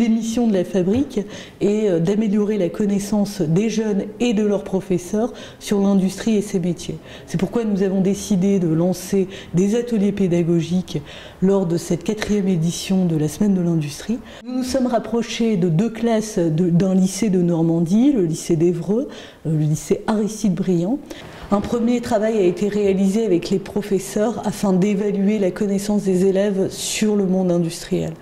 des missions de la fabrique est d'améliorer la connaissance des jeunes et de leurs professeurs sur l'industrie et ses métiers. C'est pourquoi nous avons décidé de lancer des ateliers pédagogiques lors de cette 4e édition de la Semaine de l'industrie. Nous nous sommes rapprochés de 2 classes d'un lycée de Normandie, le lycée d'Evreux, le lycée Aristide-Briand. Un premier travail a été réalisé avec les professeurs afin d'évaluer la connaissance des élèves sur le monde industriel.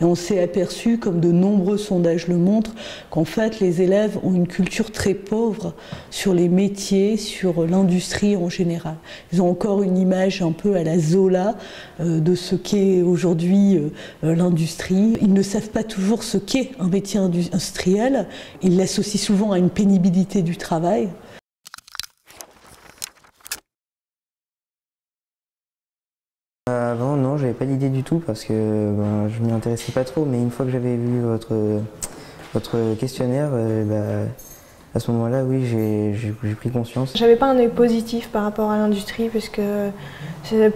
Et on s'est aperçu, comme de nombreux sondages le montrent, qu'en fait les élèves ont une culture très pauvre sur les métiers, sur l'industrie en général. Ils ont encore une image un peu à la Zola de ce qu'est aujourd'hui l'industrie. Ils ne savent pas toujours ce qu'est un métier industriel. Ils l'associent souvent à une pénibilité du travail. Avant, non, j'avais pas d'idée du tout parce que je m'y intéressais pas trop, mais une fois que j'avais vu votre questionnaire, à ce moment-là, oui, j'ai pris conscience. J'avais pas un œil positif par rapport à l'industrie parce que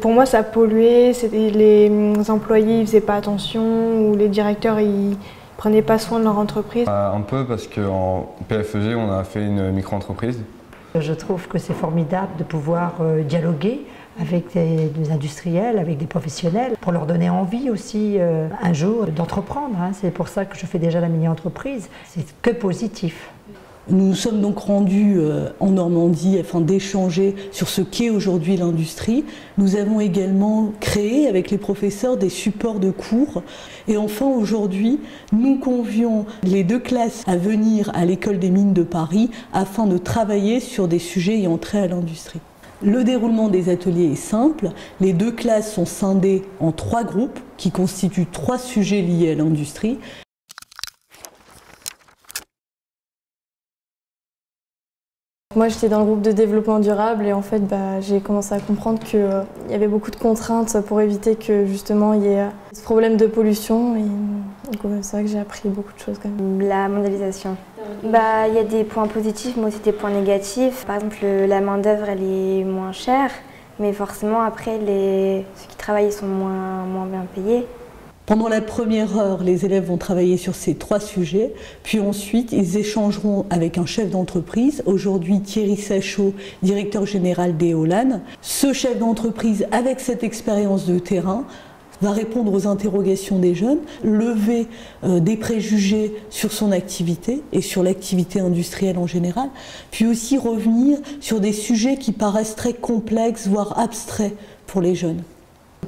pour moi ça polluait, les employés ils faisaient pas attention ou les directeurs ils prenaient pas soin de leur entreprise. Un peu parce qu'en PFEG on a fait une micro-entreprise. Je trouve que c'est formidable de pouvoir dialoguer avec des industriels, avec des professionnels, pour leur donner envie aussi un jour d'entreprendre. C'est pour ça que je fais déjà la mini-entreprise. C'est que positif. Nous nous sommes donc rendus en Normandie afin d'échanger sur ce qu'est aujourd'hui l'industrie. Nous avons également créé avec les professeurs des supports de cours. Et enfin aujourd'hui, nous convions les 2 classes à venir à l'école des mines de Paris afin de travailler sur des sujets ayant trait à l'industrie. Le déroulement des ateliers est simple, les 2 classes sont scindées en 3 groupes qui constituent 3 sujets liés à l'industrie. Moi j'étais dans le groupe de développement durable et en fait j'ai commencé à comprendre qu'il y avait beaucoup de contraintes pour éviter que justement il y ait ce problème de pollution. C'est vrai que j'ai appris beaucoup de choses quand même. La mondialisation. Il y a des points positifs, mais aussi des points négatifs. Par exemple, la main-d'œuvre, elle est moins chère, mais forcément, après, ceux qui travaillent sont moins bien payés. Pendant la première heure, les élèves vont travailler sur ces 3 sujets, puis ensuite ils échangeront avec un chef d'entreprise, aujourd'hui Thierry Sachaud, directeur général d'Eolan. Ce chef d'entreprise, avec cette expérience de terrain, va répondre aux interrogations des jeunes, lever des préjugés sur son activité et sur l'activité industrielle en général, puis aussi revenir sur des sujets qui paraissent très complexes, voire abstraits pour les jeunes.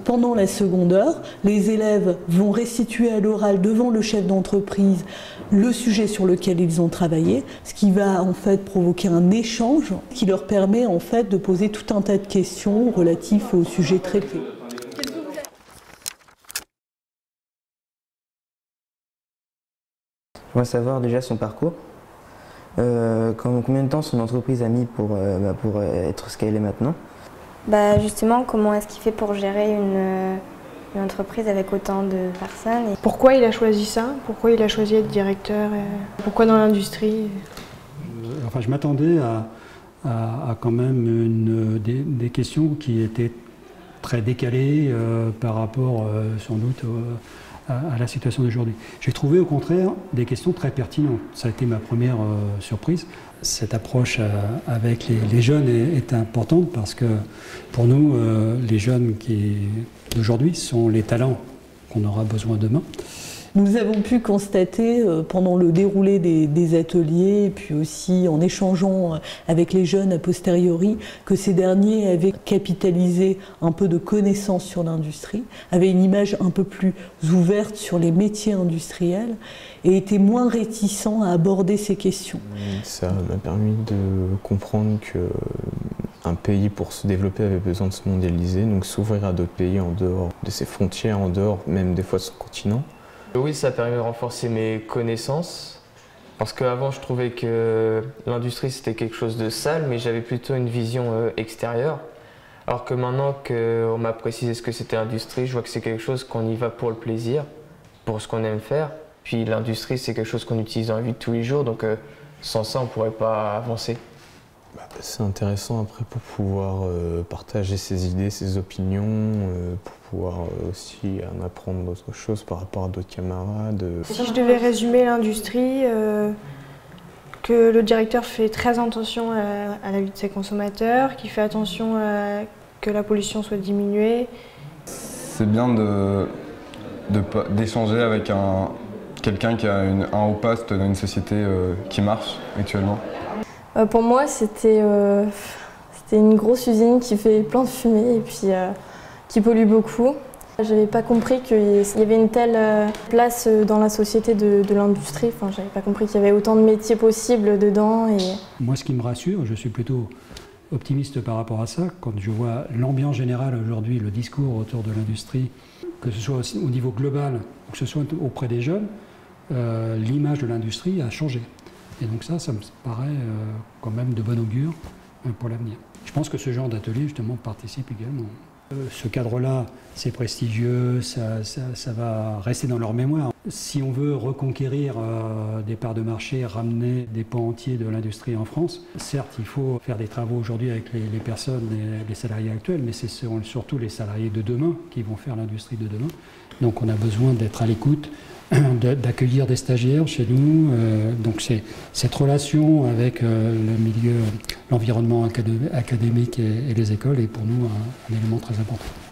Pendant la seconde heure, les élèves vont restituer à l'oral devant le chef d'entreprise le sujet sur lequel ils ont travaillé, ce qui va en fait provoquer un échange qui leur permet en fait de poser tout un tas de questions relatives au sujet traité. On va savoir déjà son parcours, combien de temps son entreprise a mis pour être ce qu'elle est maintenant. Justement, comment est-ce qu'il fait pour gérer une entreprise avec autant de personnes et... Pourquoi il a choisi ça? Pourquoi il a choisi d'être directeur? Pourquoi dans l'industrie? Je m'attendais à quand même des questions qui étaient très décalées par rapport sans doute à la situation d'aujourd'hui. J'ai trouvé au contraire des questions très pertinentes. Ça a été ma première surprise. Cette approche avec les jeunes est importante parce que pour nous, les jeunes d'aujourd'hui sont les talents qu'on aura besoin demain. Nous avons pu constater pendant le déroulé des ateliers, puis aussi en échangeant avec les jeunes a posteriori, que ces derniers avaient capitalisé un peu de connaissances sur l'industrie, avaient une image un peu plus ouverte sur les métiers industriels et étaient moins réticents à aborder ces questions. Ça m'a permis de comprendre qu'un pays pour se développer avait besoin de se mondialiser, donc s'ouvrir à d'autres pays en dehors de ses frontières, en dehors même des fois de son continent. Oui, ça permet de renforcer mes connaissances, parce qu'avant je trouvais que l'industrie c'était quelque chose de sale, mais j'avais plutôt une vision extérieure, alors que maintenant qu'on m'a précisé ce que c'était l'industrie, je vois que c'est quelque chose qu'on y va pour le plaisir, pour ce qu'on aime faire, puis l'industrie c'est quelque chose qu'on utilise dans la vie de tous les jours, donc sans ça on ne pourrait pas avancer. C'est intéressant après pour pouvoir partager ses idées, ses opinions, pour pouvoir aussi en apprendre d'autres choses par rapport à d'autres camarades. Si je devais résumer l'industrie, que le directeur fait très attention à la vie de ses consommateurs, qu'il fait attention à que la pollution soit diminuée. C'est bien d'échanger avec quelqu'un qui a un haut poste dans une société qui marche actuellement. Pour moi, c'était une grosse usine qui fait plein de fumée et puis qui pollue beaucoup. Je n'avais pas compris qu'il y avait une telle place dans la société de l'industrie. Enfin, je n'avais pas compris qu'il y avait autant de métiers possibles dedans. Et... Moi, ce qui me rassure, je suis plutôt optimiste par rapport à ça. Quand je vois l'ambiance générale aujourd'hui, le discours autour de l'industrie, que ce soit au niveau global ou que ce soit auprès des jeunes, l'image de l'industrie a changé. Et donc ça me paraît quand même de bon augure pour l'avenir. Je pense que ce genre d'atelier, justement, participe également. Ce cadre-là, c'est prestigieux, ça va rester dans leur mémoire. Si on veut reconquérir des parts de marché, ramener des pans entiers de l'industrie en France, certes, il faut faire des travaux aujourd'hui avec les personnes, les salariés actuels, mais c'est surtout les salariés de demain qui vont faire l'industrie de demain. Donc on a besoin d'être à l'écoute, d'accueillir des stagiaires chez nous. Donc cette relation avec le milieu, l'environnement académique et les écoles est pour nous un élément très important.